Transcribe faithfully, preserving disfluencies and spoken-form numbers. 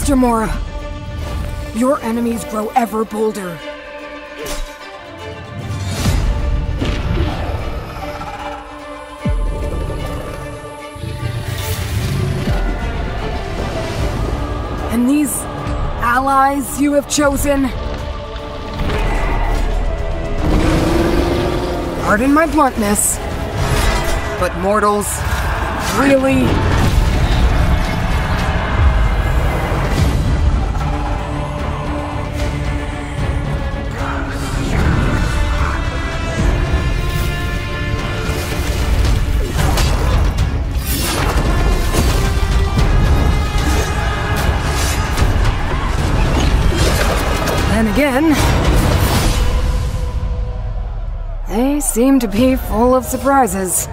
Master Mora, your enemies grow ever bolder. And these allies you have chosen? Pardon my bluntness, but mortals, really? And again, they seem to be full of surprises.